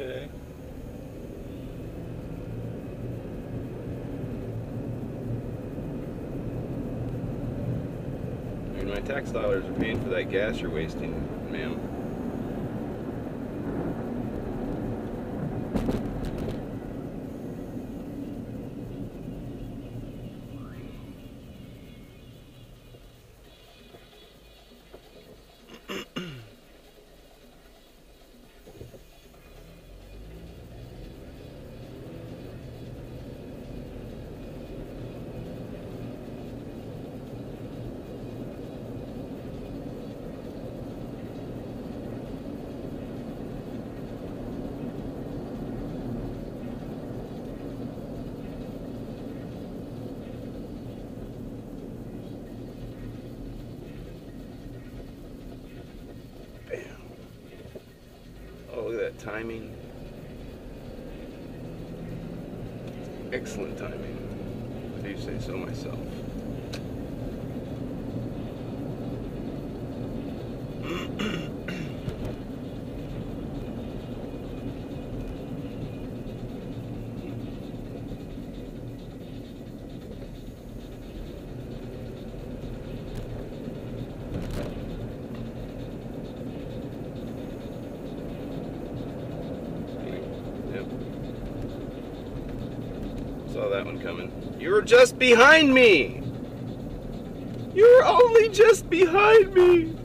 today. I mean, my tax dollars are paying for that gas you're wasting, ma'am. Timing. Excellent timing. I do say so myself. That one coming. You were just behind me. You were only just behind me.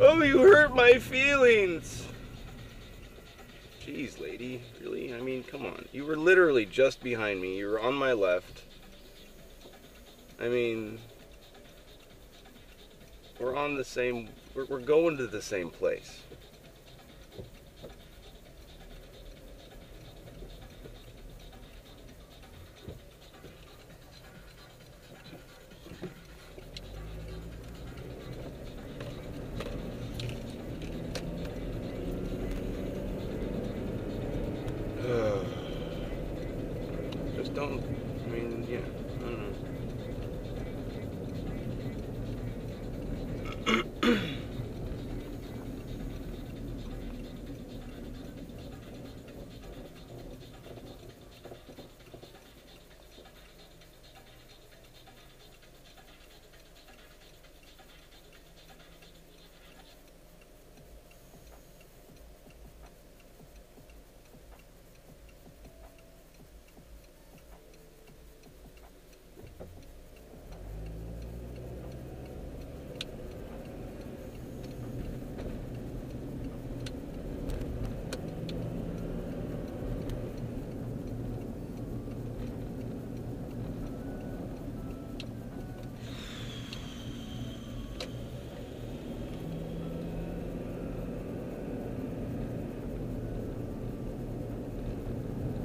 Oh, you hurt my feelings. Jeez, lady, really? I mean, come on. You were literally just behind me. You were on my left. I mean, we're on the same, we're going to the same place.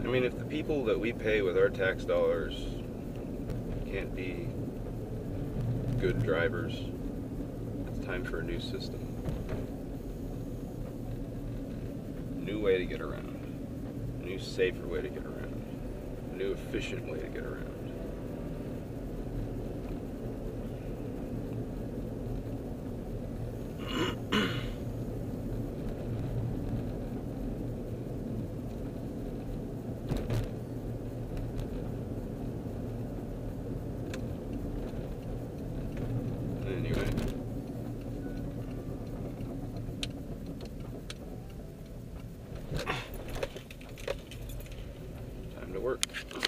I mean, if the people that we pay with our tax dollars can't be good drivers, it's time for a new system. New way to get around. A new safer way to get around. A new efficient way to get around. Work.